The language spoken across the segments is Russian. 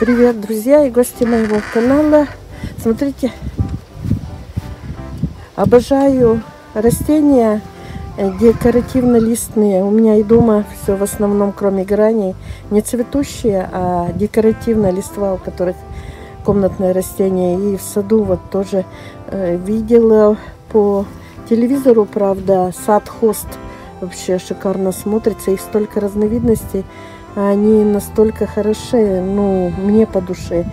Привет, друзья и гости моего канала. Смотрите, обожаю растения декоративно-листные. У меня и дома все в основном, кроме граней, не цветущие, а декоративная листва, у которых комнатное растение. И в саду вот тоже видела по телевизору, правда, сад Хост вообще шикарно смотрится. Их столько разновидностей, они настолько хороши, ну, мне по душе.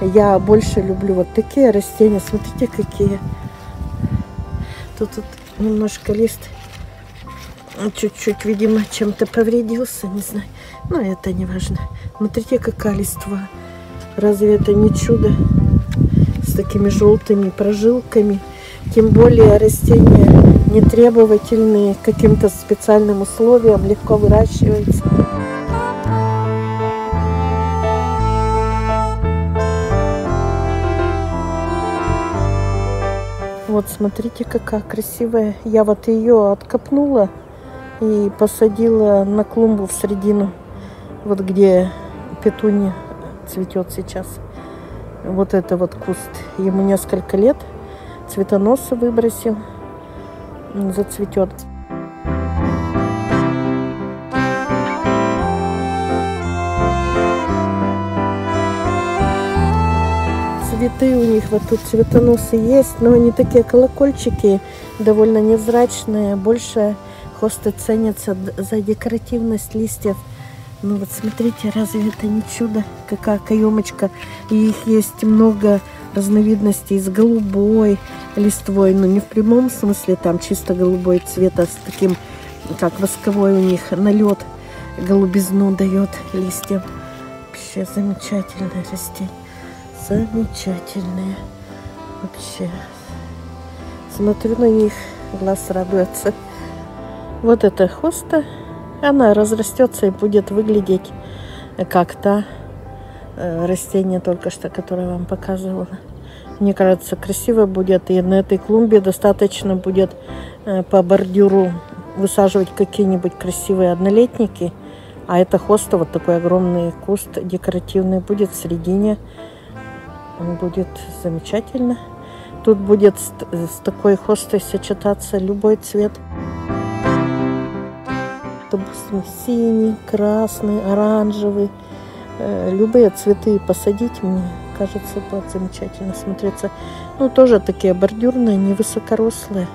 Я больше люблю вот такие растения. Смотрите, какие. Тут немножко лист чуть-чуть, видимо, чем-то повредился, не знаю. Но это не важно. Смотрите, какая листва. Разве это не чудо? С такими желтыми прожилками. Тем более растения не требовательные к каким-то специальным условиям, легко выращиваются. Вот смотрите, какая красивая. Я вот ее откопнула и посадила на клумбу в середину, вот где петунья цветет сейчас. Вот это вот куст. Ему несколько лет. Цветоноса выбросил. Зацветет. Цветы у них вот тут цветоносы есть, но они такие колокольчики, довольно невзрачные. Больше хосты ценятся за декоративность листьев. Ну вот смотрите, разве это не чудо? Какая каемочка. И их есть много разновидностей с голубой листвой. Ну не в прямом смысле, там чисто голубой цвет, а с таким, как восковой у них налет, голубизну дает листьям. Вообще замечательное растение. Замечательные вообще. Смотрю на них, глаз радуется. Вот это хоста. Она разрастется и будет выглядеть как то растение, только что, которое я вам показывала. Мне кажется, красиво будет. И на этой клумбе достаточно будет по бордюру высаживать какие-нибудь красивые однолетники. А это хоста, вот такой огромный куст декоративный будет в середине. Будет замечательно. Тут будет с такой хостой сочетаться любой цвет. Допустим, синий, красный, оранжевый. Любые цветы посадить, мне кажется, будет замечательно смотреться. Ну, тоже такие бордюрные, не высокорослые.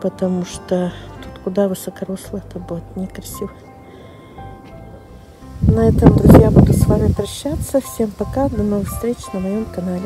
Потому что тут куда высокорослые, это будет некрасиво. На этом, друзья, буду с вами прощаться. Всем пока, до новых встреч на моем канале.